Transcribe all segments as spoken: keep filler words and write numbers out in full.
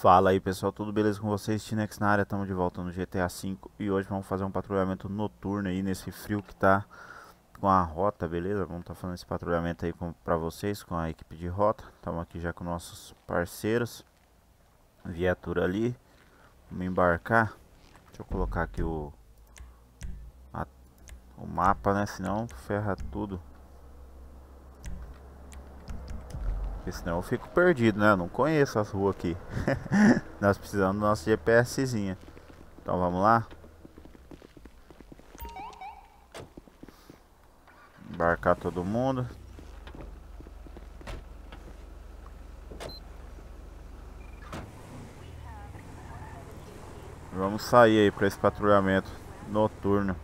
Fala aí pessoal, tudo beleza com vocês? Tinex na área, estamos de volta no G T A cinco e hoje vamos fazer um patrulhamento noturno aí nesse frio que tá com a rota, beleza? Vamos estar tá fazendo esse patrulhamento aí com, pra vocês com a equipe de rota. Estamos aqui já com nossos parceiros, viatura ali, vamos embarcar. Deixa eu colocar aqui o, a, o mapa, né? Senão ferra tudo. Porque senão eu fico perdido, né? Eu não conheço as ruas aqui. Nós precisamos do nosso GPSzinha. Então vamos lá. Embarcar todo mundo. Vamos sair aí para esse patrulhamento noturno.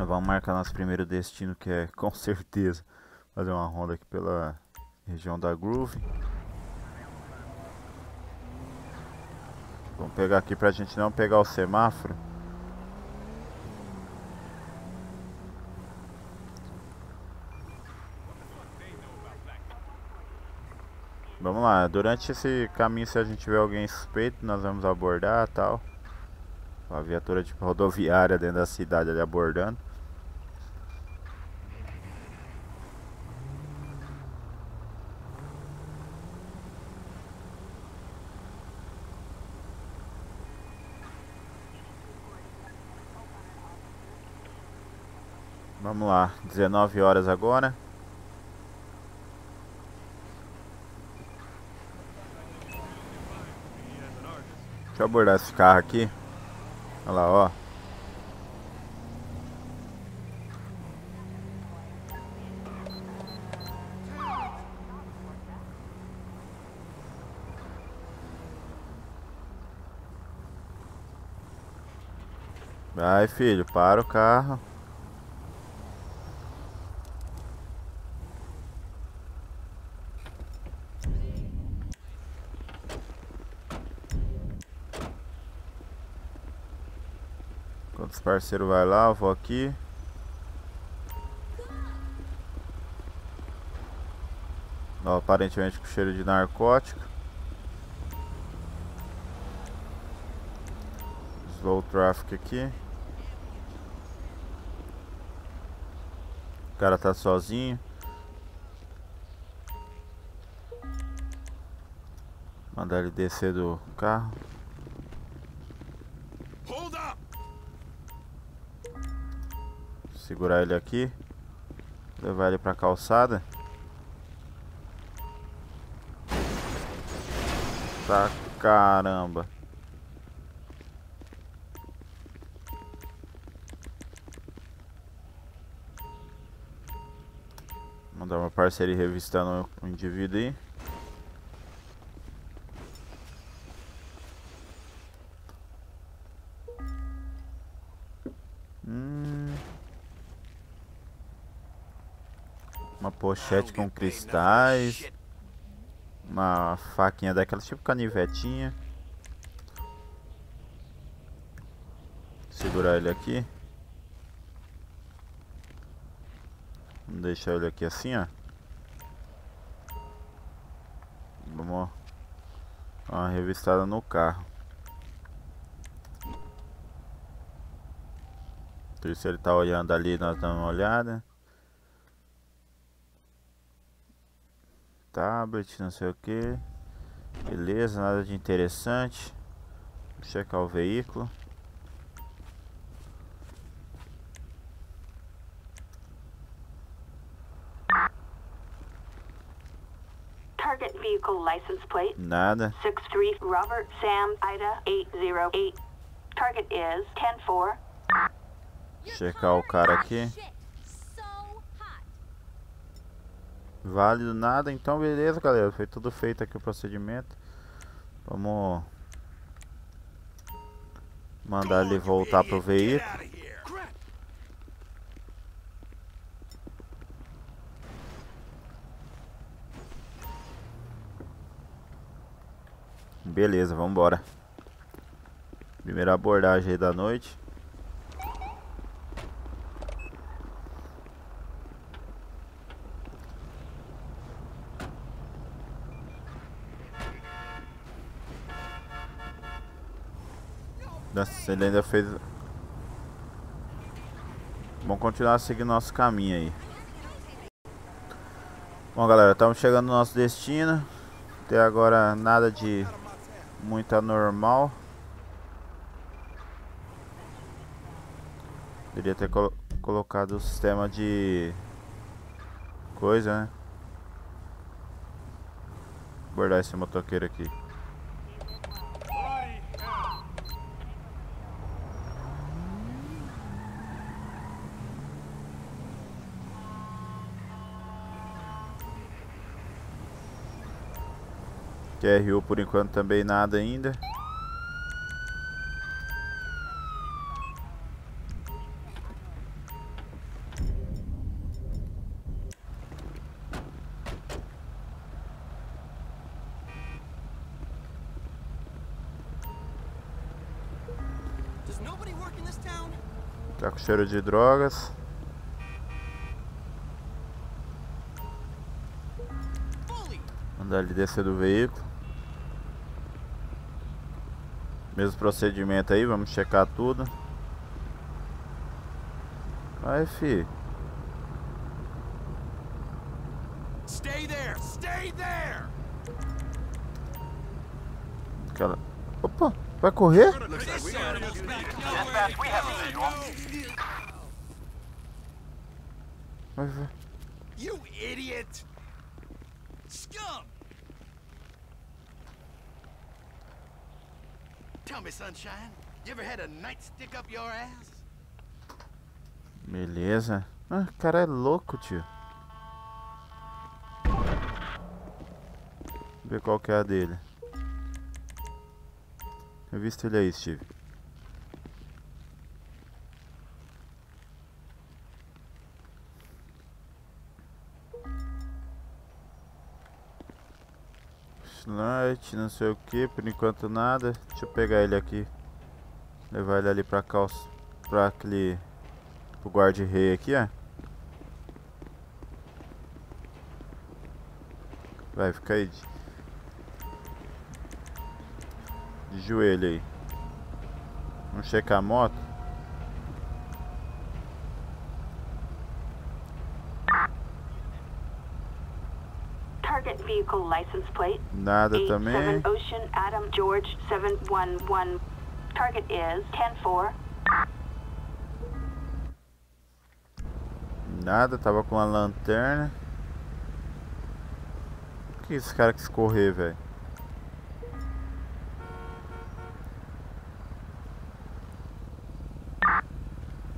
Vamos marcar nosso primeiro destino, que é com certeza fazer uma ronda aqui pela região da Groove. Vamos pegar aqui pra gente não pegar o semáforo. Vamos lá, durante esse caminho, se a gente tiver alguém suspeito, nós vamos abordar e tal. A viatura de rodoviária dentro da cidade ali abordando. Vamos lá, dezenove horas agora. Deixa eu abordar esse carro aqui. Olha lá, ó. Vai, filho, para o carro. Enquanto os parceiros vai lá, eu vou aqui. Ó, aparentemente com cheiro de narcótico. Slow traffic aqui. O cara tá sozinho. Mandar ele descer do carro. Segurar ele aqui, levar ele pra calçada. Tá, caramba. Mandar uma parceria revistando o indivíduo aí. Uma pochete com cristais. Uma faquinha daquela tipo canivetinha. Segurar ele aqui. Vamos deixar ele aqui assim, ó. Vamos dar uma revistada no carro. Então, se ele tá olhando ali, nós damos uma olhada. Tablet, não sei o que. Beleza, nada de interessante. Vou checar o veículo. Target vehicle license plate. Nada. six three Robert Sam Ida eight zero eight. Target is ten four. Checar o cara aqui. Válido nada, então beleza, galera. Foi tudo feito aqui o procedimento. Vamos mandar ele voltar pro veículo. Beleza, vamos embora. Primeira abordagem aí da noite. Nossa, ele ainda fez. Vamos continuar seguindo nosso caminho aí. Bom, galera, estamos chegando no nosso destino. Até agora nada de muito anormal. Poderia ter colo colocado o sistema de coisa, né? Vou abordar esse motoqueiro aqui. Q R U por enquanto também nada ainda. Tá com cheiro de drogas. Mandar ele descer do veículo. Mesmo procedimento aí, vamos checar tudo. Vai, fi. Stay there, stay there. Aquela... Opa, vai correr? Vai, vai. You idiot. Scum. Beleza. Ah, o cara é louco, tio. Vamos ver qual que é a dele. Eu visto ele aí, Steve. Não sei o que, por enquanto nada. Deixa eu pegar ele aqui, levar ele ali pra calça, pra aquele, pro guarda-rei aqui, ó. Vai, fica aí de, de joelho aí. Vamos checar a moto. Nada também. Nada, tava com a lanterna. O que esse cara quis correr, velho?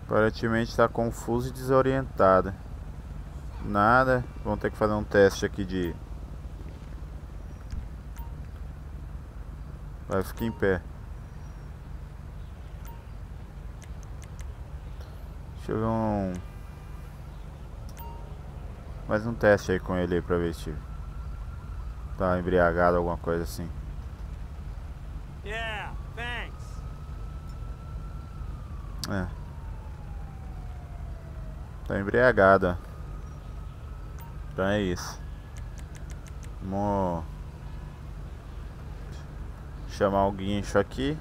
Aparentemente tá confuso e desorientado. Nada, vamos ter que fazer um teste aqui de... Vai, ficar em pé. Deixa eu ver um... Mais um teste aí com ele aí pra ver se tá embriagado, alguma coisa assim. Yeah, thanks. É. Tá embriagado, ó. Então é isso. Vamos... chamar o guincho aqui.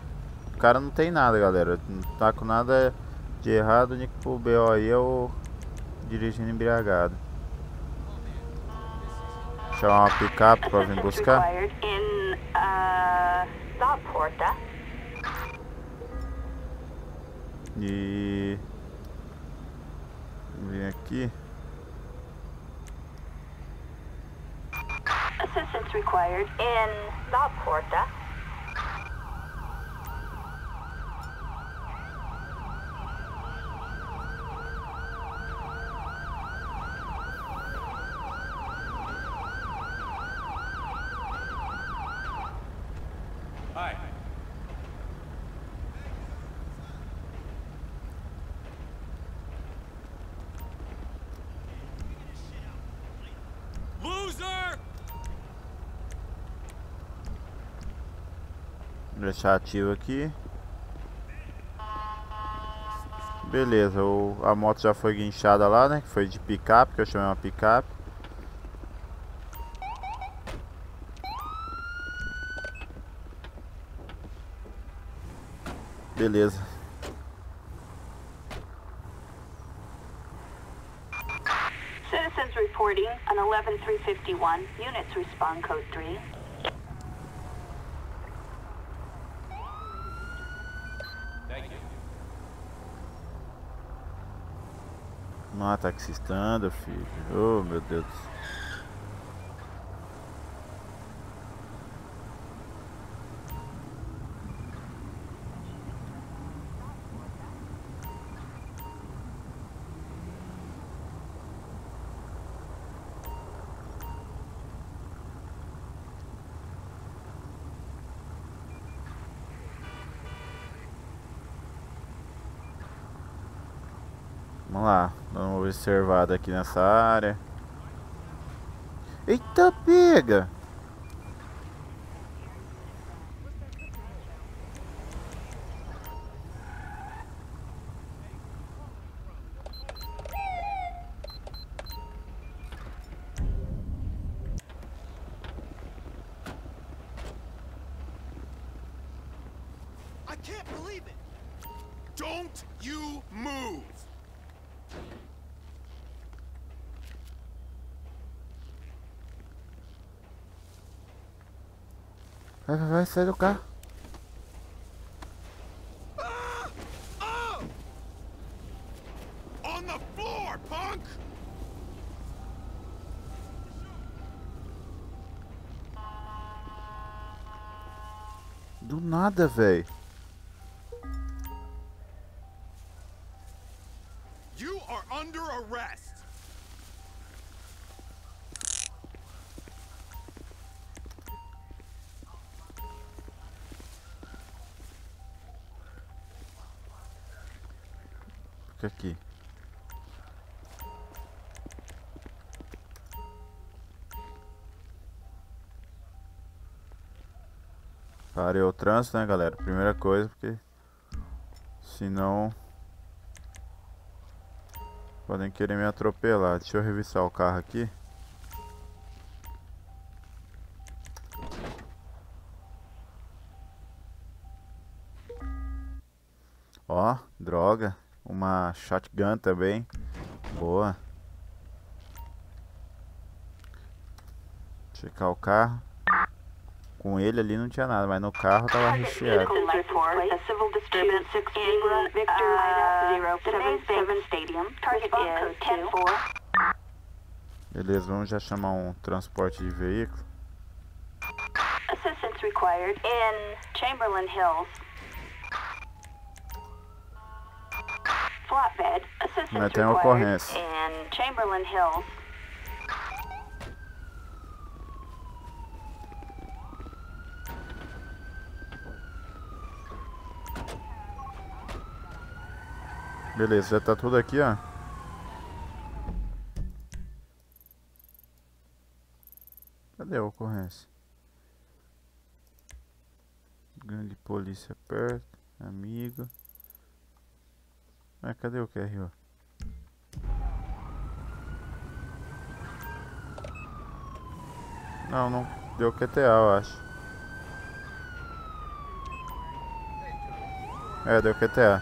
O cara não tem nada, galera. Não tá com nada de errado. O único B O aí é o dirigindo embriagado. Chamar uma picape pra vir buscar. E... vem aqui. Assistance required in Laporta. Vou deixar ativo aqui. Beleza, o, a moto já foi guinchada lá, né? Que foi de picape, que eu chamei uma picape. Beleza. Citizens reporting on eleven three fifty-one. Units respond code three. Ah, taxista anda, filho. Oh, meu Deus do céu. Vamos lá, dá uma observada aqui nessa área. Eita, pega! I can't believe it. Don't you move. Vai, vai, vai, sai do carro. On the floor, punk. Do nada, velho. You are under arrest. Aqui. Parei o trânsito, né, galera? Primeira coisa, porque senão podem querer me atropelar. Deixa eu revistar o carro aqui. Ó, droga. Uma shotgun também. Boa. Checar o carro. Com ele ali não tinha nada, mas no carro tava recheado. Beleza, vamos já chamar um transporte de veículo. Assistance required in Chamberlain Hills. Mas tem ocorrência. Beleza, já tá tudo aqui, ó. Cadê a ocorrência? Grande polícia perto, amigo. Mas cadê o Q R O? Não, não deu Q T A, eu acho. É, deu Q T A.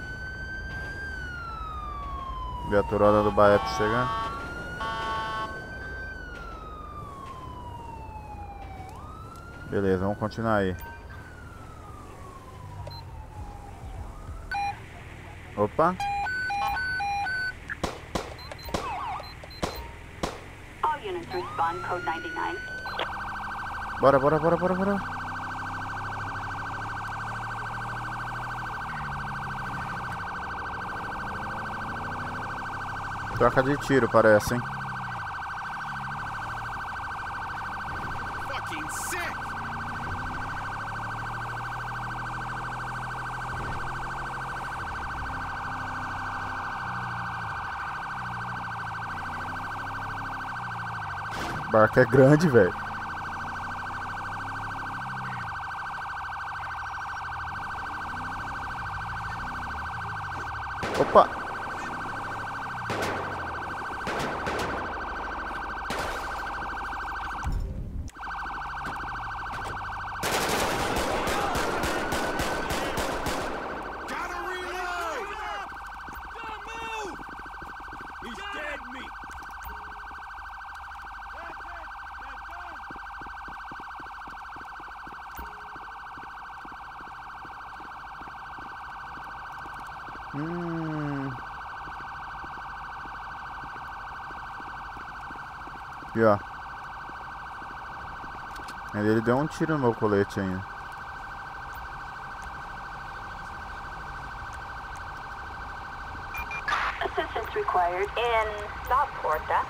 Viaturada do Baeto chegando. Beleza, vamos continuar aí. Opa! Bora, bora, bora, bora, bora. Troca de tiro, parece, hein? O barco é grande, velho. Opa! Hum. E ó, ele deu um tiro no meu colete ainda. Assistance required in La Porta.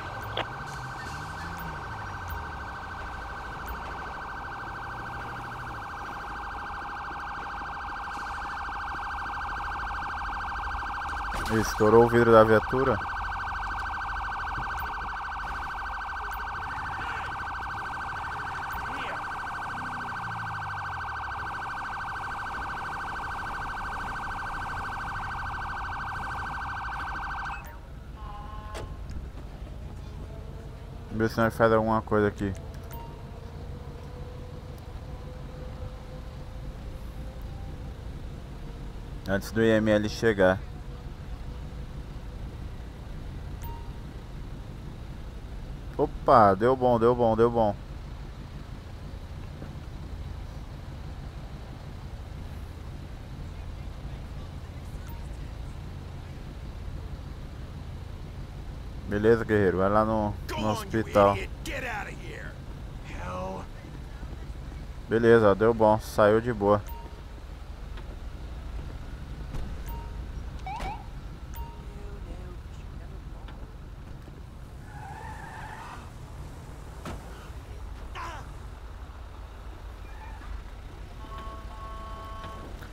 Estourou o vidro da viatura. Vamos ver se nós faz alguma coisa aqui. Antes do I M L chegar. Opa, deu bom, deu bom, deu bom. Beleza, guerreiro, vai lá no, no hospital. Beleza, deu bom, saiu de boa.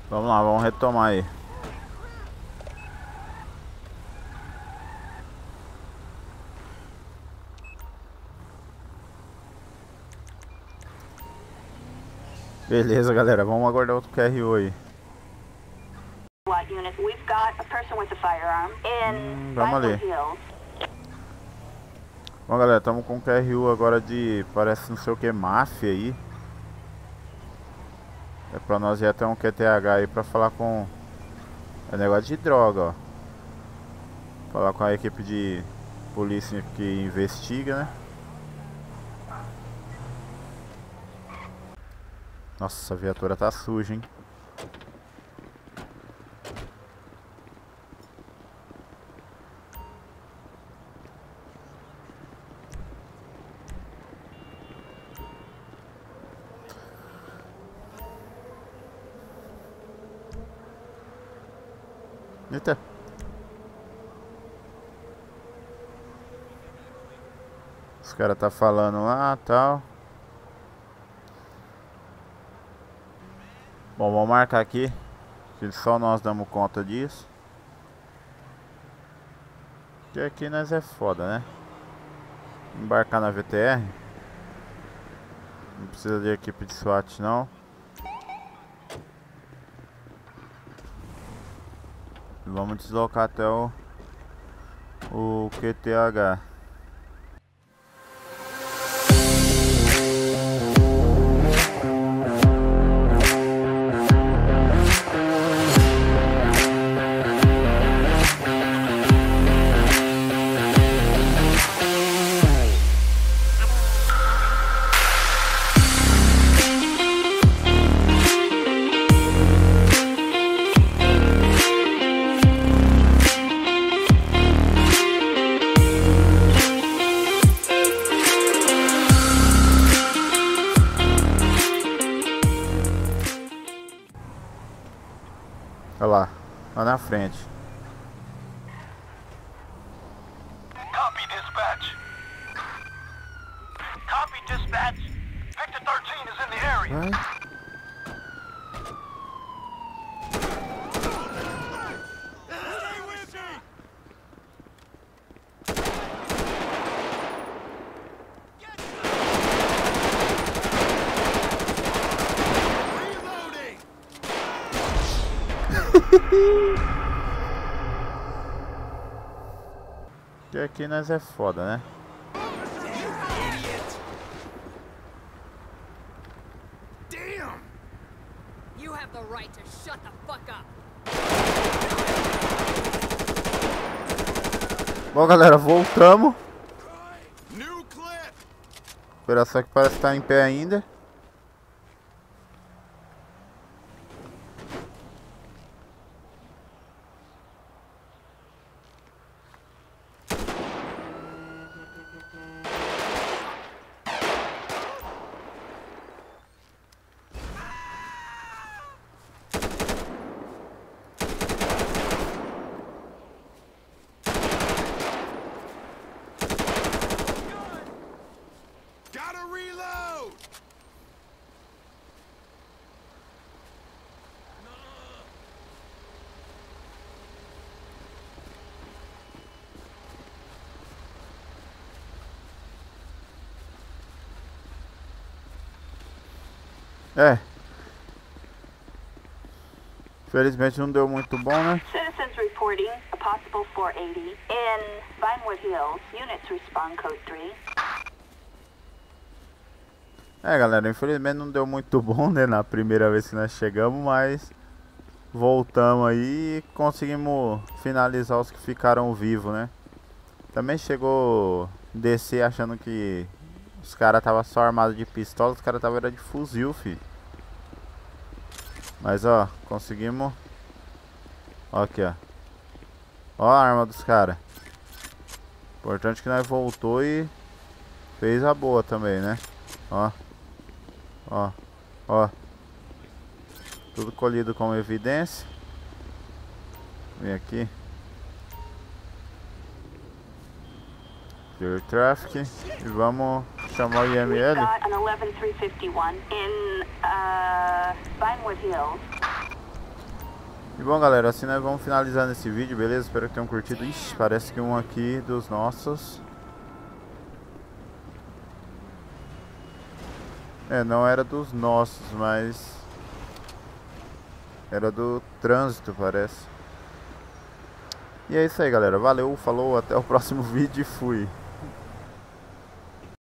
Vamos lá, vamos retomar aí. Beleza, galera, vamos aguardar outro Q R O aí. Hum, vamos ali. Bom, galera, estamos com um Q R O agora de, parece não sei o que, máfia aí. É pra nós ir até um Q T H aí pra falar com... É negócio de droga, ó. Falar com a equipe de polícia que investiga, né? Nossa, a viatura tá suja, hein? Eita. Os caras tá falando lá, tal. Bom, vamos marcar aqui, que só nós damos conta disso. Que aqui nós é foda, né? Embarcar na V T R. Não precisa de equipe de SWAT, não. Vamos deslocar até o, o Q T H. Olha lá, lá na frente. Copy dispatch. Copy dispatch. Victor thirteen is in the area. Porque aqui nós é foda, né? Bom, galera, voltamos. Espera só que parece estar tá em pé ainda. É. Felizmente não deu muito bom, né? Citizens reporting a possible four eighty in Vinewood Hills. Units respond code three. É, galera, infelizmente não deu muito bom, né, na primeira vez que nós chegamos, mas voltamos aí e conseguimos finalizar os que ficaram vivos, né? Também chegou descer achando que os caras estavam só armados de pistola, os caras estavam de fuzil, filho. Mas ó, conseguimos. Ó, aqui ó. Ó a arma dos caras. Importante que nós voltou e fez a boa também, né? Ó. Ó. Ó. Tudo colhido como evidência. Vem aqui. Clear traffic. E vamos chamar o I M L. E bom, galera, assim nós vamos finalizando esse vídeo, beleza? Espero que tenham curtido. Ixi, parece que um aqui dos nossos. É, não era dos nossos, mas era do trânsito, parece. E é isso aí, galera. Valeu, falou, até o próximo vídeo e fui.